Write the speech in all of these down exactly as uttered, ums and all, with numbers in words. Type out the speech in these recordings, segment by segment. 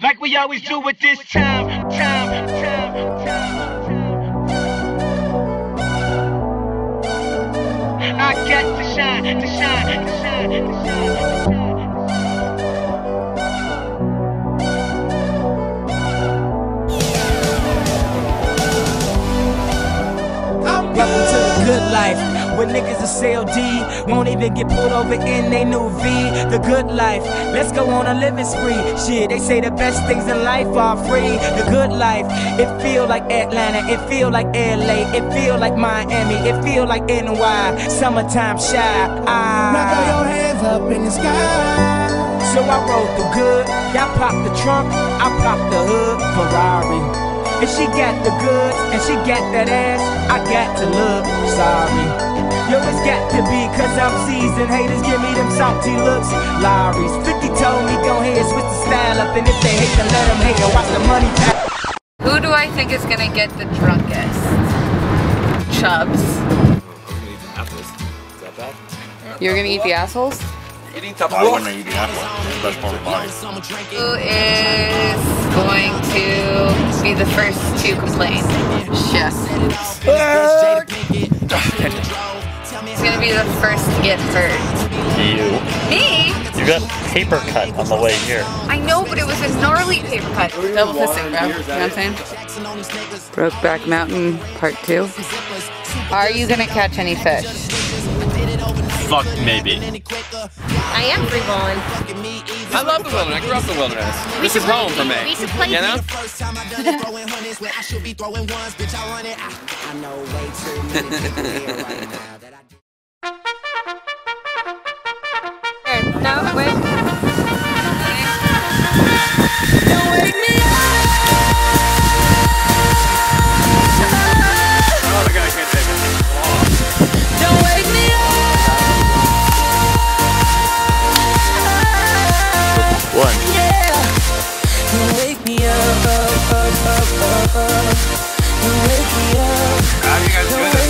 Like we always do at this time, time, time, time. I got to shine, to shine, to shine, to shine, to shine. Welcome to the good life, where niggas is C L D, won't even get pulled over in they new V. The good life, let's go on a living spree. Shit, they say the best things in life are free. The good life, it feel like Atlanta, it feel like L A, it feel like Miami, it feel like N Y, summertime shy. I... Now throw your hands up in the sky. So I rode the good, y'all popped the trunk, I popped the hood, Ferrari. And she got the goods, and she got that ass, I got to look sorry. Yo, it's got to be, cause I'm seasoned. Haters give me them salty looks, Larry's. fifty told me go ahead, switch the style up, and if they hate, then let them hate and watch the money pass. Who do I think is gonna get the drunkest? Chubbs. I'm gonna eat the apples. Is that bad? You're gonna eat the assholes? Eating top I want to eat the apple. It's the best part of mine. Who is going to be the first to complain? Chef. Who's going to be the first to get hurt? You. Me? You got paper cut on the way here. I know, but it was a gnarly paper cut. Double fisting, bro. You know what I'm saying? Brokeback Mountain Part two. Are you going to catch any fish? Fuck, maybe. I am free balling. I love the wilderness. I grew up in the wilderness. This is home for me. We should play. You know? No, wait. Don't wake me up. Oh, the guy can't take it. Don't wake me up. One. Yeah. Wake me up, up, up, up, up. Wake me up. How do you guys do that?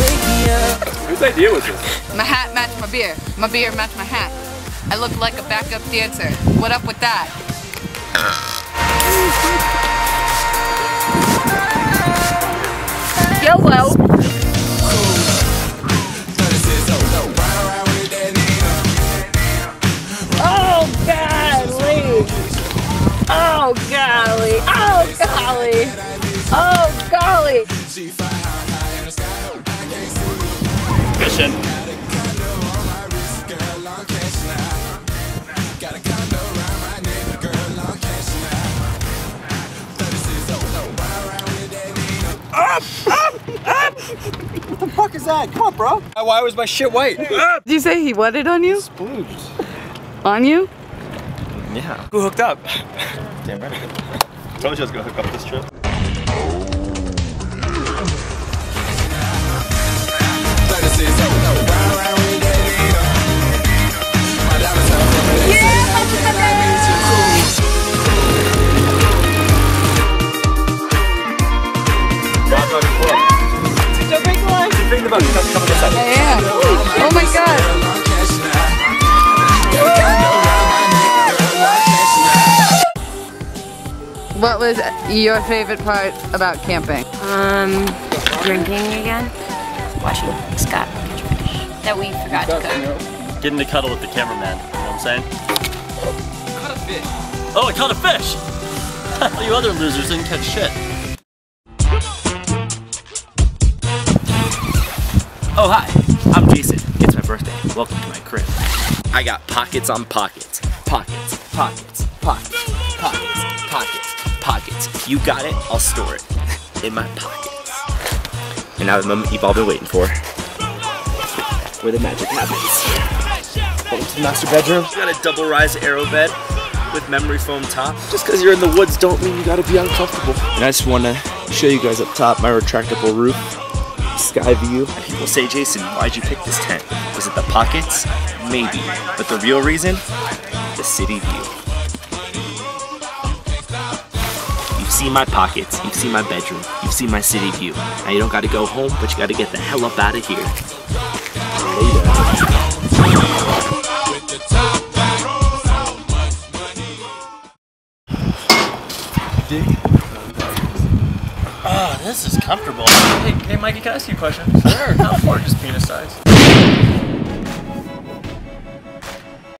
Wake me up. Whose idea was this? My hat matched my beer. My beer matched my hat. I look like a backup dancer. What up with that? YOLO. Oh golly, oh golly, oh golly. Fishing. Up, up, up! What the fuck is that? Come on, bro. Why was my shit white? Did you say he wetted on you? Splooged. On you? Yeah. Who hooked up? Damn right. I told you I was gonna hook up this trip. Yeah! It's a big one! It's a big one! Yeah, yeah. Oh my god! What was your favorite part about camping? Um, drinking again. Watching Scott catch fish that we forgot to cook. Getting to cuddle with the cameraman, you know what I'm saying? I caught a fish. Oh, I caught a fish! You other losers didn't catch shit. Oh, hi. I'm Jason. It's my birthday. Welcome to my crib. I got pockets on pockets. Pockets, pockets, pockets, pockets, pockets. Pockets. You got it, I'll store it in my pockets. And now the moment you've all been waiting for, where the magic happens. Welcome to the master bedroom. You got a double rise aero bed with memory foam top. Just because you're in the woods don't mean you gotta be uncomfortable. And I just wanna show you guys up top my retractable roof, sky view. And people say, Jason, why'd you pick this tent? Was it the pockets? Maybe. But the real reason? The city view. You've seen my pockets, you've seen my bedroom, you've seen my city view. Now you don't gotta go home, but you gotta get the hell up out of here. Later. dig. Ah, oh, this is comfortable. Hey, hey Mike, can I ask you a question? Sure. How large is penis size?